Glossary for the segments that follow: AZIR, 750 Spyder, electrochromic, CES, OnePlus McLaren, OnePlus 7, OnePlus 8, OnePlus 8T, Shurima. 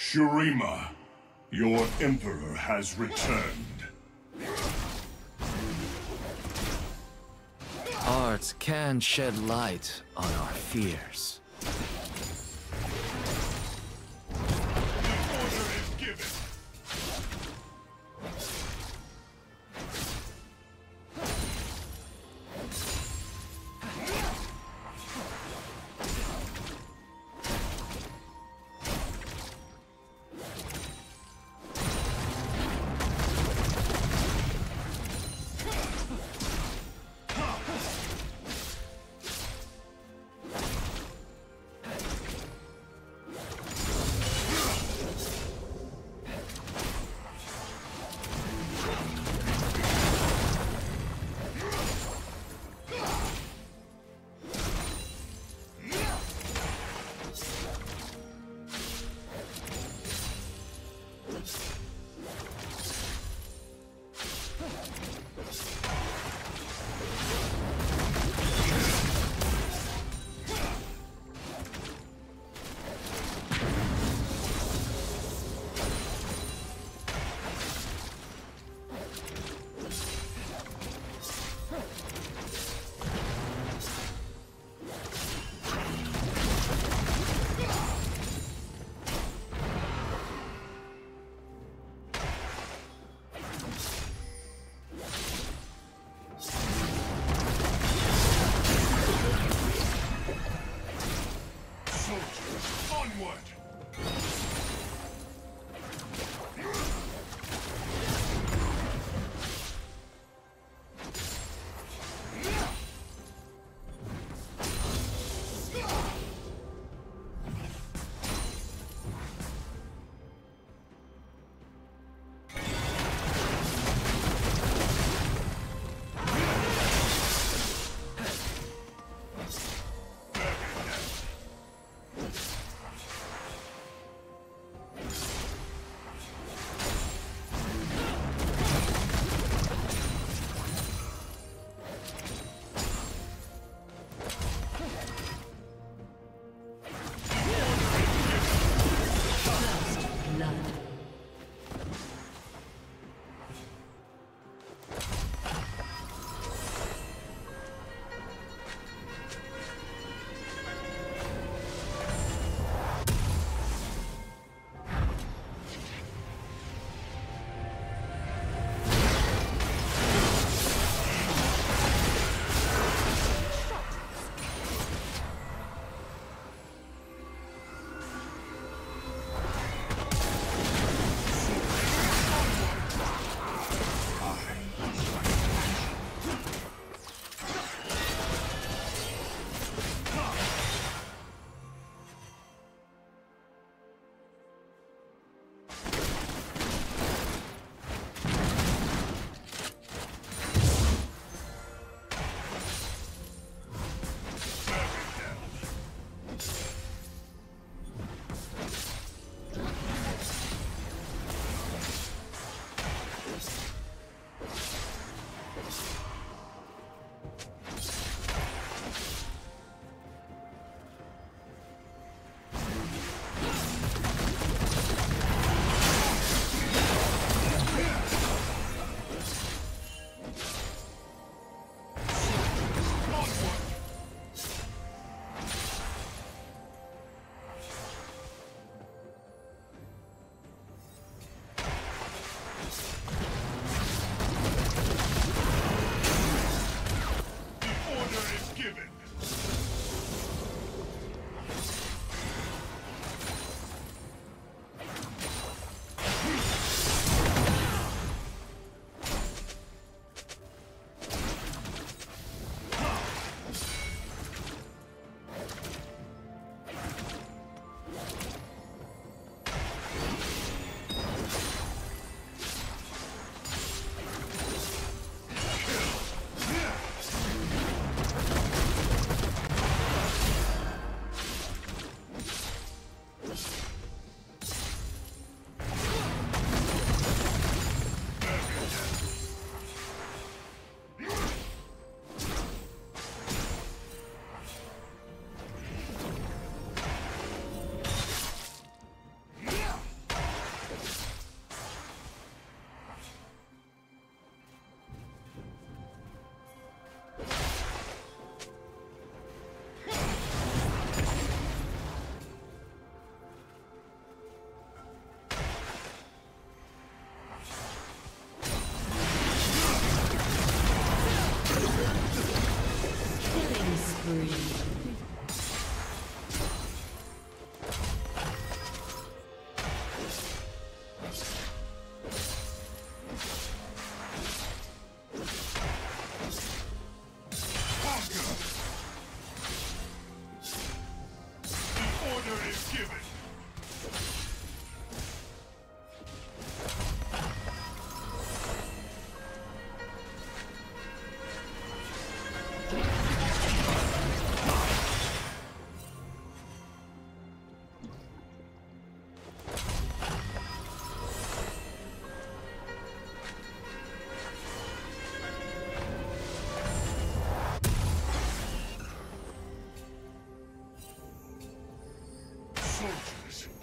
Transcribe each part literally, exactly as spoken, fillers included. Shurima, your Emperor has returned. Art can shed light on our fears.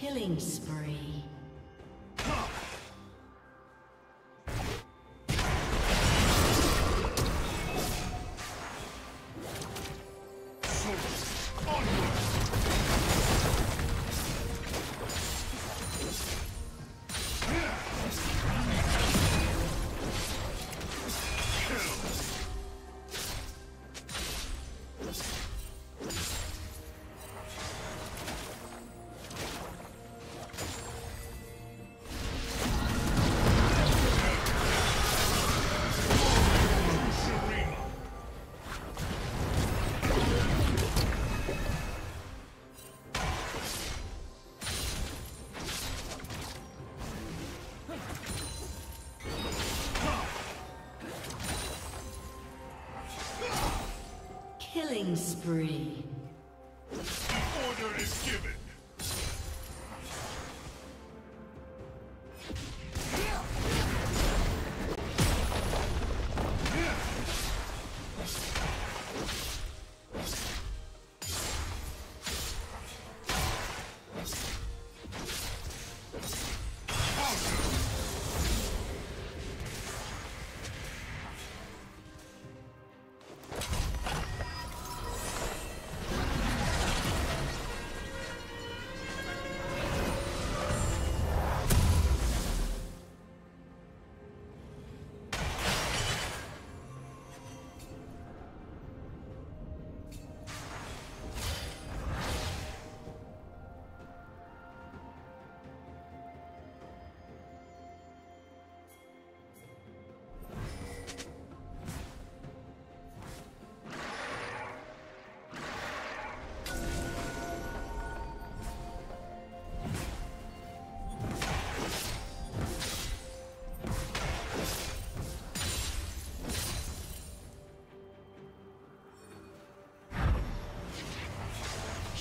Killing spree. Killing spree. Order is given.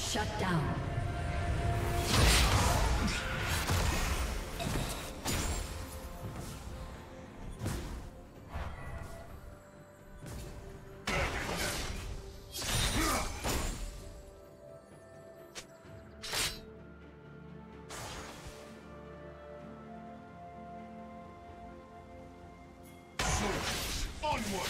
Shut down. Onward.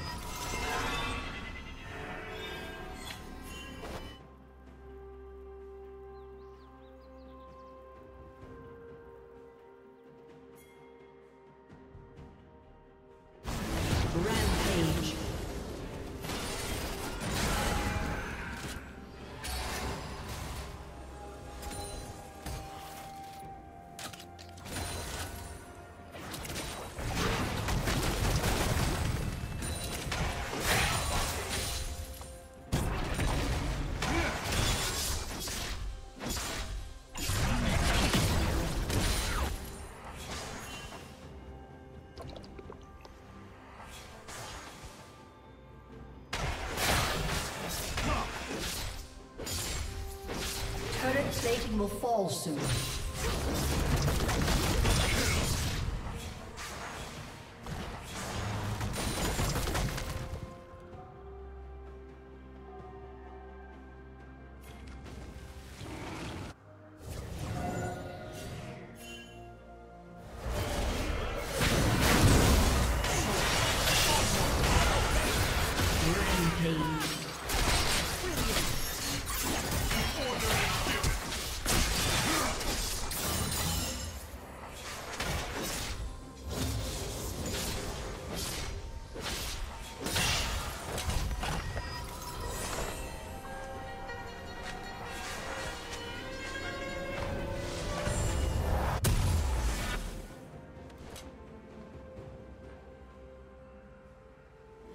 Plating will fall soon.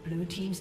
Blue team's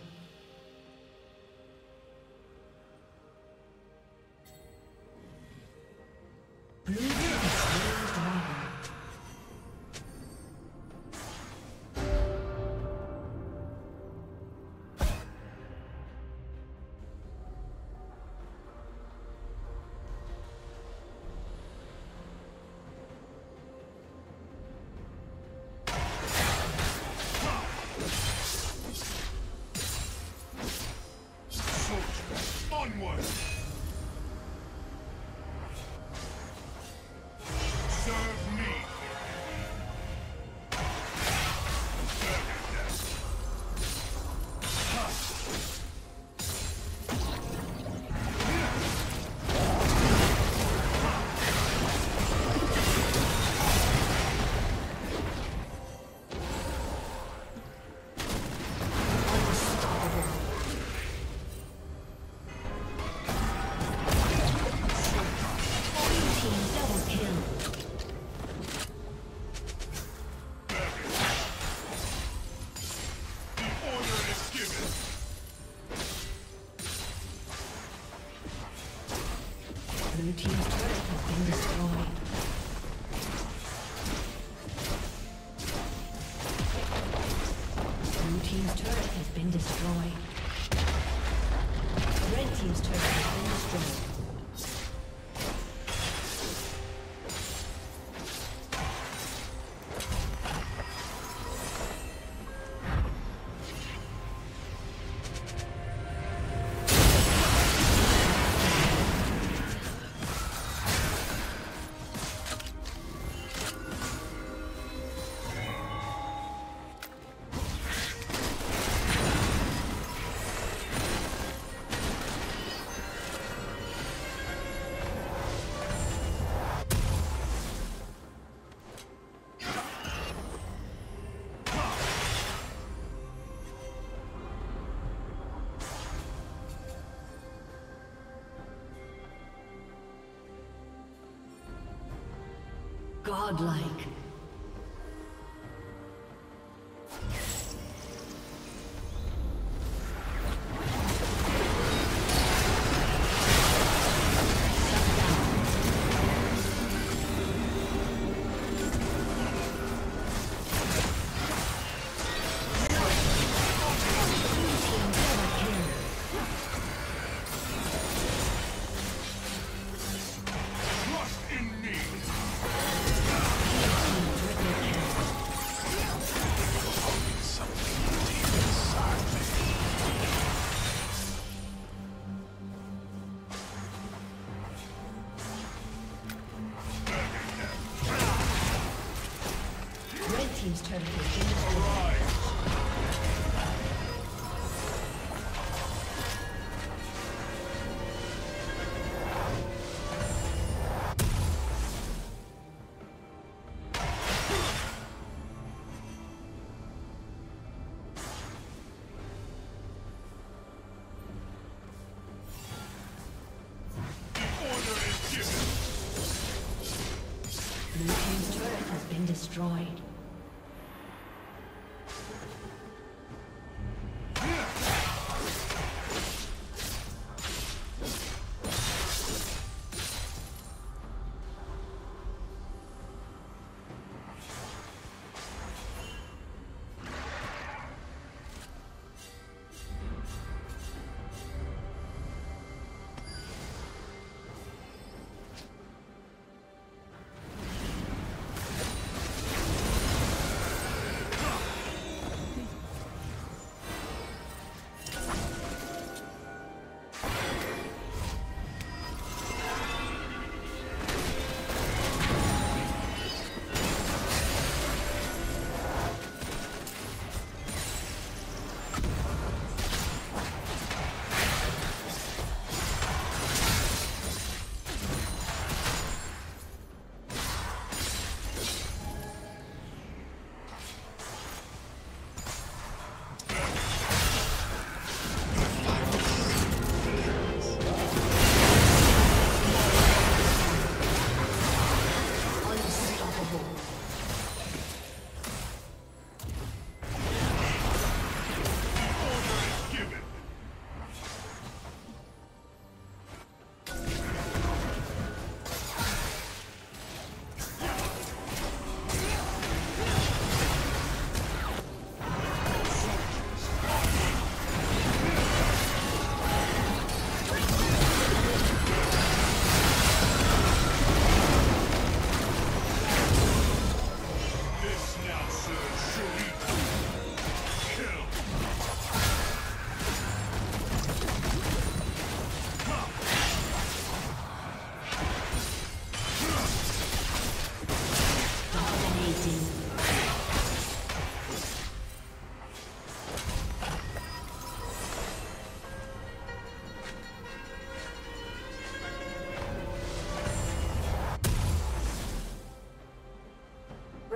Blue team has slain the dragon. Blue team's turret has been destroyed. Blue team's turret has been destroyed. Red team's turret has been destroyed. Godlike. Blue turret has been destroyed. Destroyed. The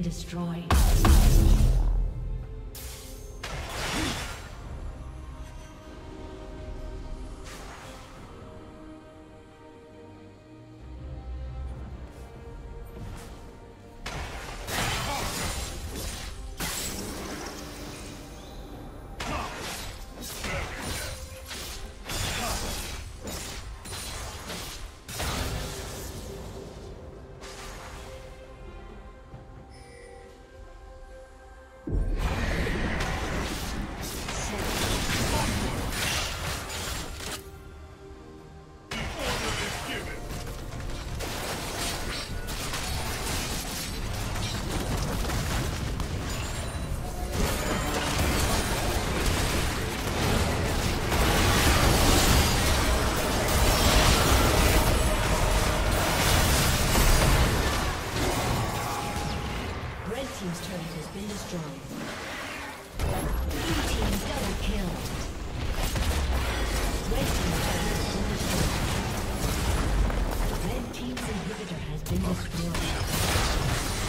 Destroyed. Team's turret has been destroyed. Blue team double kill. Red team's turret has been destroyed. Red team's inhibitor has been destroyed.